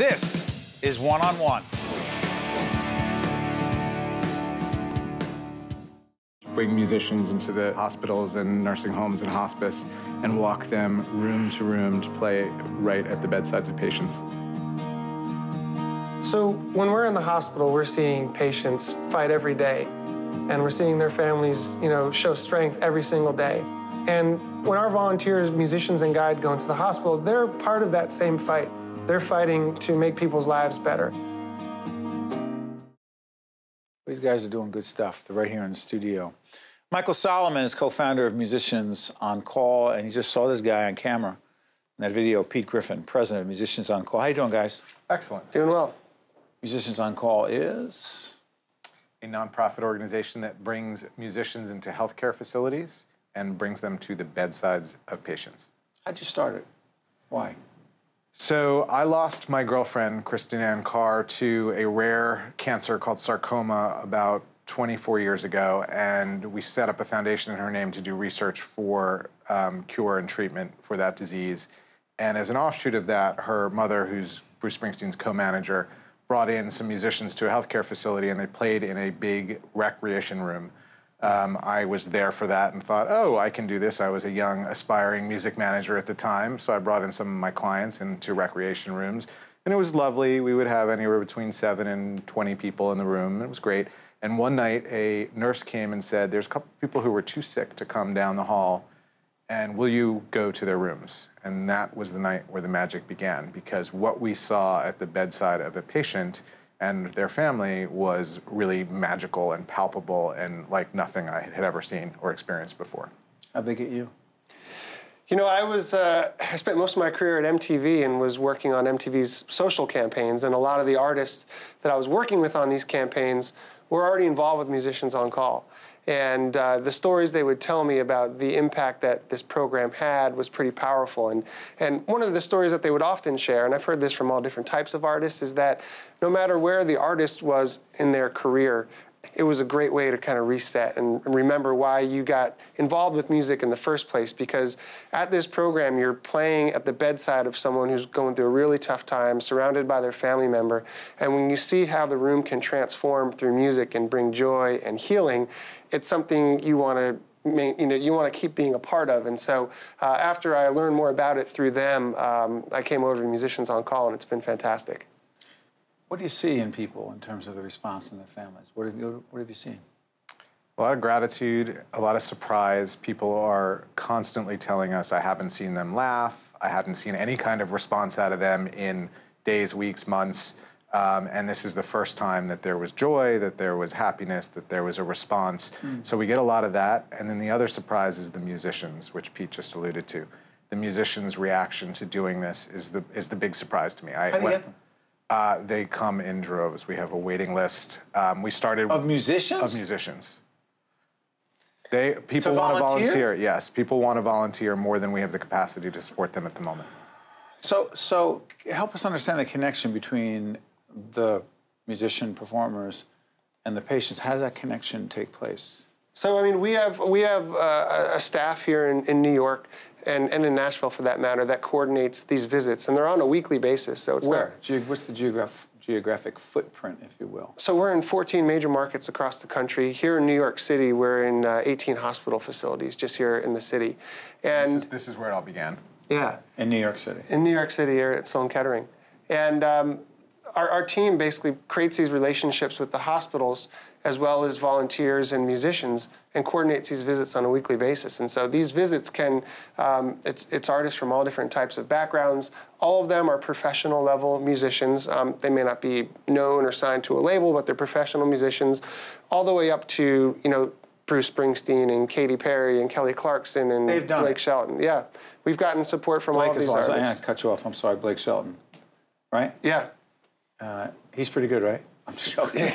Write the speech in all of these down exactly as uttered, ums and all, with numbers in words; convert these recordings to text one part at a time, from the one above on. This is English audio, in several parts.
This is One on One. Bring musicians into the hospitals and nursing homes and hospice and walk them room to room to play right at the bedsides of patients. So when we're in the hospital, we're seeing patients fight every day, and we're seeing their families, you know, show strength every single day. And when our volunteers, musicians, and guide go into the hospital, they're part of that same fight. They're fighting to make people's lives better. These guys are doing good stuff. They're right here in the studio. Michael Solomon is co-founder of Musicians On Call, and you just saw this guy on camera in that video, Pete Griffin, president of Musicians On Call. How you doing, guys? Excellent. Doing well. Musicians On Call is? A nonprofit organization that brings musicians into healthcare facilities and brings them to the bedsides of patients. How'd you start it? Why? So I lost my girlfriend, Kristin Ann Carr, to a rare cancer called sarcoma about twenty-four years ago, and we set up a foundation in her name to do research for um, cure and treatment for that disease. And as an offshoot of that, her mother, who's Bruce Springsteen's co-manager, brought in some musicians to a healthcare facility, and they played in a big recreation room. Um, I was there for that and thought, oh, I can do this. I was a young, aspiring music manager at the time, so I brought in some of my clients into recreation rooms, and it was lovely. We would have anywhere between seven and twenty people in the room. It was great. And one night, a nurse came and said, there's a couple people who were too sick to come down the hall, and will you go to their rooms? And that was the night where the magic began, because what we saw at the bedside of a patient and their family was really magical and palpable and like nothing I had ever seen or experienced before. How'd they get you? You know, I was, uh, I spent most of my career at M T V and was working on M T V's social campaigns, and a lot of the artists that I was working with on these campaigns were already involved with Musicians On Call. And uh, the stories they would tell me about the impact that this program had was pretty powerful. And, and one of the stories that they would often share, and I've heard this from all different types of artists, is that no matter where the artist was in their career, it was a great way to kind of reset and remember why you got involved with music in the first place. Because at this program, you're playing at the bedside of someone who's going through a really tough time, surrounded by their family member. And when you see how the room can transform through music and bring joy and healing, it's something you want to you know, you want to keep being a part of. And so uh, after I learned more about it through them, um, I came over to Musicians On Call, and it's been fantastic. What do you see in people in terms of the response in their families? What have you, what have you seen? A lot of gratitude, a lot of surprise. People are constantly telling us, I haven't seen them laugh. I haven't seen any kind of response out of them in days, weeks, months. Um, and this is the first time that there was joy, that there was happiness, that there was a response. Mm. So we get a lot of that. And then the other surprise is the musicians, which Pete just alluded to. The musicians' reaction to doing this is the, is the big surprise to me. I, How do you get them? Uh, they come in droves. We have a waiting list. Um, we started of musicians. Of musicians. They people want to volunteer. Yes, people want to volunteer more than we have the capacity to support them at the moment. So, so help us understand the connection between the musician performers and the patients. How does that connection take place? So, I mean, we have we have uh, a staff here in, in New York. And, and in Nashville, for that matter, that coordinates these visits. And they're on a weekly basis, so it's Where? Not... Where? What's the geograph geographic footprint, if you will? So we're in fourteen major markets across the country. Here in New York City, we're in uh, eighteen hospital facilities just here in the city. And This is, this is where it all began. Yeah. In New York City. In New York City, here at Sloan Kettering. And um, our, our team basically creates these relationships with the hospitals as well as volunteers and musicians, and coordinates these visits on a weekly basis. And so these visits can, um, it's, it's artists from all different types of backgrounds. All of them are professional level musicians. Um, they may not be known or signed to a label, but they're professional musicians, all the way up to, you know, Bruce Springsteen and Katy Perry and Kelly Clarkson and They've done Blake it. Shelton. Yeah, we've gotten support from Blake all these well. artists. I cut you off, I'm sorry, Blake Shelton, right? Yeah. Uh, he's pretty good, right? I'm just joking.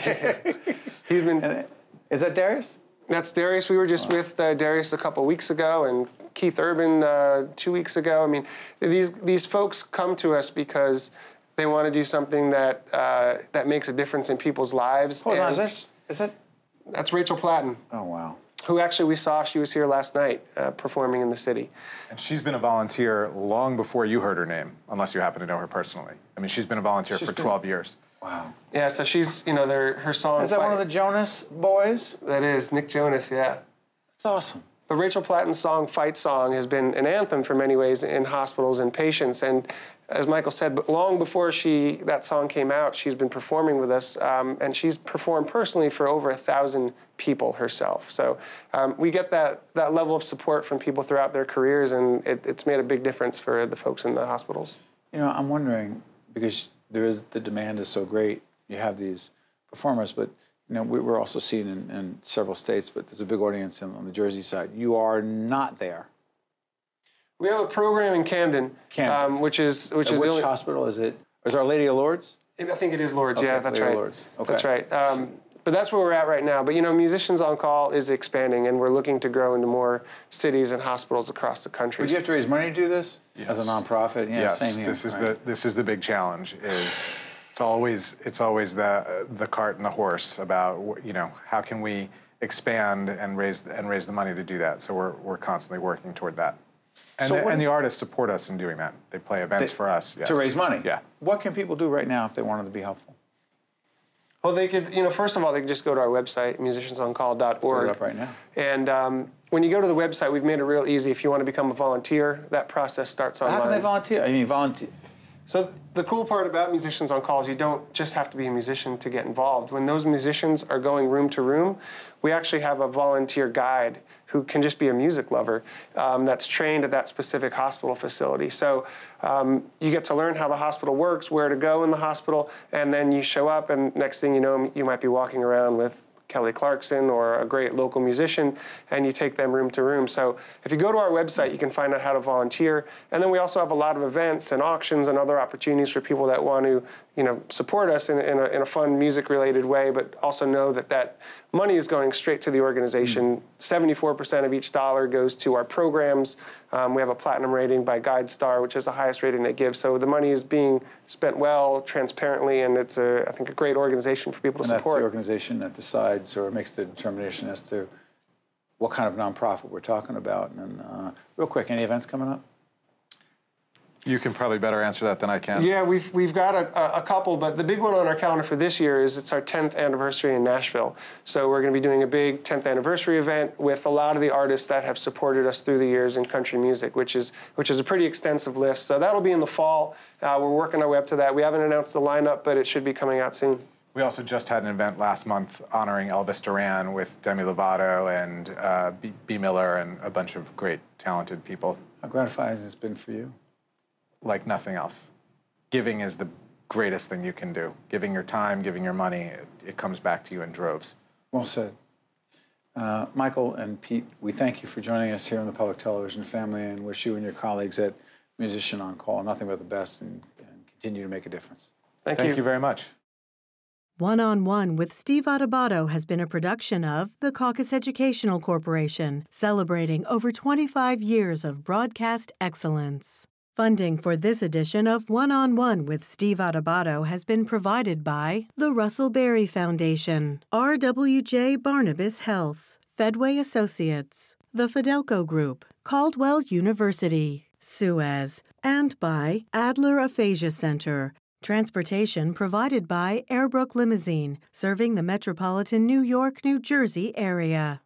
He's been. Is that Darius? That's Darius. We were just oh. with uh, Darius a couple weeks ago, and Keith Urban uh, two weeks ago. I mean, these these folks come to us because they want to do something that uh, that makes a difference in people's lives. Hold on, is that, is that? That's Rachel Platten. Oh wow. who actually we saw, she was here last night uh, performing in the city. And she's been a volunteer long before you heard her name, unless you happen to know her personally. I mean, she's been a volunteer she's for been... twelve years. Wow. Yeah, so she's, you know, her song... Is that Fight... one of the Jonas boys? That is, Nick Jonas, yeah. That's awesome. But Rachel Platten's song, Fight Song, has been an anthem for many ways in hospitals and patients. And as Michael said, but long before she that song came out, she's been performing with us. Um, and she's performed personally for over a thousand people herself. So um, we get that, that level of support from people throughout their careers, and it, it's made a big difference for the folks in the hospitals. You know, I'm wondering, because there is the demand is so great, you have these performers, but you know, we were also seen in, in several states, but there's a big audience in, on the Jersey side. You are not there. We have a program in Camden, Camden. Um, which is which At is which only... hospital is it? Is Our Lady of Lords? I think it is Lords. Okay, yeah, that's Lady right. Lords. Okay. That's right. Um, but that's where we're at right now. But you know, Musicians On Call is expanding, and we're looking to grow into more cities and hospitals across the country. Would you have to raise money to do this yes. as a nonprofit? Yeah, yes. Same here. This is right. the this is the big challenge. Is It's always it's always the the cart and the horse about, you know, how can we expand and raise and raise the money to do that. So we're we're constantly working toward that. And, so the, and the artists support us in doing that. They play events they, for us yes. to raise money. Yeah. What can people do right now if they wanted to be helpful? Well, they could, you know, first of all, they could just go to our website, musicians on call dot org. Put it up right now. And um, when you go to the website, we've made it real easy. If you want to become a volunteer, that process starts online. How can they volunteer? I mean, volunteer. So the cool part about Musicians On Call is you don't just have to be a musician to get involved. When those musicians are going room to room, we actually have a volunteer guide who can just be a music lover um, that's trained at that specific hospital facility. So um, you get to learn how the hospital works, where to go in the hospital, and then you show up, and next thing you know, you might be walking around with Kelly Clarkson or a great local musician, and you take them room to room. So if you go to our website, you can find out how to volunteer. And then we also have a lot of events and auctions and other opportunities for people that want to, you know, support us in, in, a, in a fun music-related way, but also know that that money is going straight to the organization. seventy-four percent mm-hmm. of each dollar goes to our programs. Um, we have a platinum rating by GuideStar, which is the highest rating they give. So the money is being spent well, transparently, and it's, a, I think, a great organization for people to and support. And that's the organization that decides or makes the determination as to what kind of nonprofit we're talking about. And uh, real quick, any events coming up? You can probably better answer that than I can. Yeah, we've, we've got a, a couple, but the big one on our calendar for this year is it's our tenth anniversary in Nashville. So we're going to be doing a big tenth anniversary event with a lot of the artists that have supported us through the years in country music, which is, which is a pretty extensive list. So that'll be in the fall. Uh, we're working our way up to that. We haven't announced the lineup, but it should be coming out soon. We also just had an event last month honoring Elvis Duran with Demi Lovato and uh, B. B. Miller and a bunch of great, talented people. How gratifying has this been for you? Like nothing else. Giving is the greatest thing you can do. Giving your time, giving your money, it, it comes back to you in droves. Well said. Uh, Michael and Pete, we thank you for joining us here on the Public Television family and wish you and your colleagues at Musician On Call nothing but the best and, and continue to make a difference. Thank, thank you. you very much. One on One with Steve Adubato has been a production of the Caucus Educational Corporation, celebrating over twenty-five years of broadcast excellence. Funding for this edition of One on One with Steve Adubato has been provided by the Russell Berry Foundation, R W J Barnabas Health, Fedway Associates, the Fidelco Group, Caldwell University, Suez, and by Adler Aphasia Center. Transportation provided by Airbrook Limousine, serving the metropolitan New York, New Jersey area.